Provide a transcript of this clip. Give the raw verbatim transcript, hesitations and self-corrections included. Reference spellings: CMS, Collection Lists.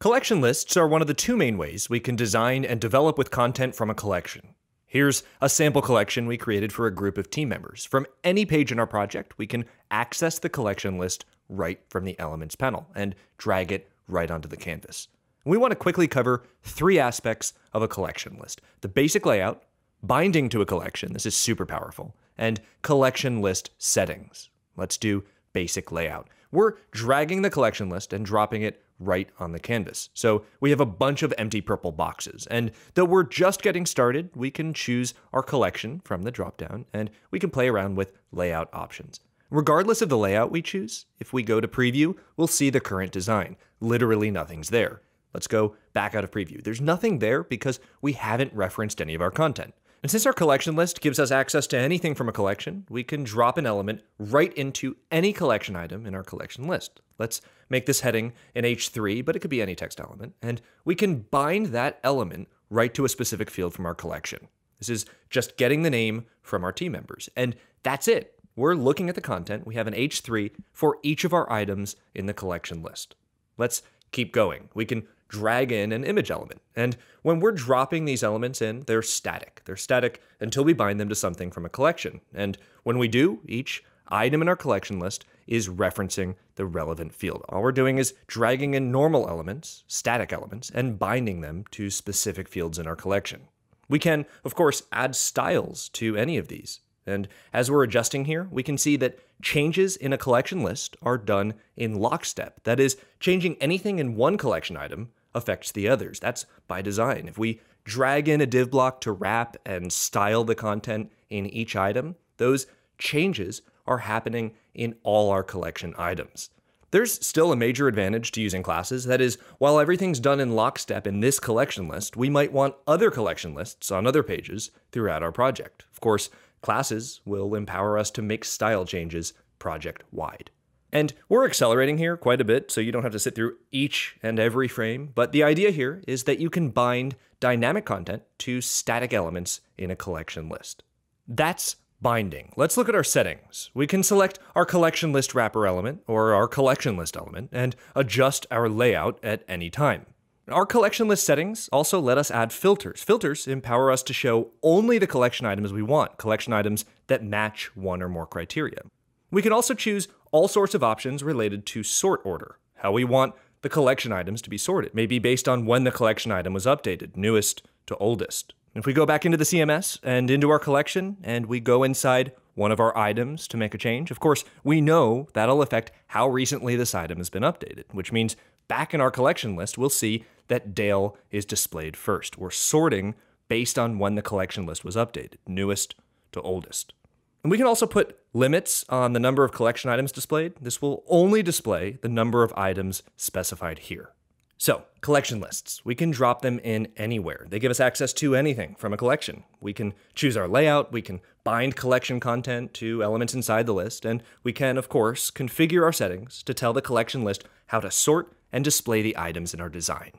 Collection lists are one of the two main ways we can design and develop with content from a collection. Here's a sample collection we created for a group of team members. From any page in our project, we can access the collection list right from the Elements panel and drag it right onto the canvas. We want to quickly cover three aspects of a collection list: the basic layout, binding to a collection, this is super powerful, and collection list settings. Let's do basic layout. We're dragging the collection list and dropping it right on the canvas. So we have a bunch of empty purple boxes, and though we're just getting started, we can choose our collection from the dropdown, and we can play around with layout options. Regardless of the layout we choose, if we go to preview, we'll see the current design. Literally nothing's there. Let's go back out of preview. There's nothing there because we haven't referenced any of our content. And since our collection list gives us access to anything from a collection, we can drop an element right into any collection item in our collection list. Let's make this heading an H three, but it could be any text element, and we can bind that element right to a specific field from our collection. This is just getting the name from our team members, and that's it. We're looking at the content. We have an H three for each of our items in the collection list. Let's keep going. We can drag in an image element. And when we're dropping these elements in, they're static. They're static until we bind them to something from a collection. And when we do, each item in our collection list is referencing the relevant field. All we're doing is dragging in normal elements, static elements, and binding them to specific fields in our collection. We can, of course, add styles to any of these. And as we're adjusting here, we can see that changes in a collection list are done in lockstep. That is, changing anything in one collection item affects the others. That's by design. If we drag in a div block to wrap and style the content in each item, those changes are happening in all our collection items. There's still a major advantage to using classes. That is, while everything's done in lockstep in this collection list, we might want other collection lists on other pages throughout our project. Of course, classes will empower us to make style changes project-wide. And we're accelerating here quite a bit, so you don't have to sit through each and every frame, but the idea here is that you can bind dynamic content to static elements in a collection list. That's binding. Let's look at our settings. We can select our collection list wrapper element or our collection list element and adjust our layout at any time. Our collection list settings also let us add filters. Filters empower us to show only the collection items we want, collection items that match one or more criteria. We can also choose all sorts of options related to sort order, how we want the collection items to be sorted, maybe based on when the collection item was updated, newest to oldest. If we go back into the C M S and into our collection, and we go inside one of our items to make a change, of course, we know that'll affect how recently this item has been updated, which means back in our collection list, we'll see that Dale is displayed first. We're sorting based on when the collection list was updated, newest to oldest. And we can also put limits on the number of collection items displayed. This will only display the number of items specified here. So, collection lists. We can drop them in anywhere. They give us access to anything from a collection. We can choose our layout, we can bind collection content to elements inside the list, and we can, of course, configure our settings to tell the collection list how to sort and display the items in our design.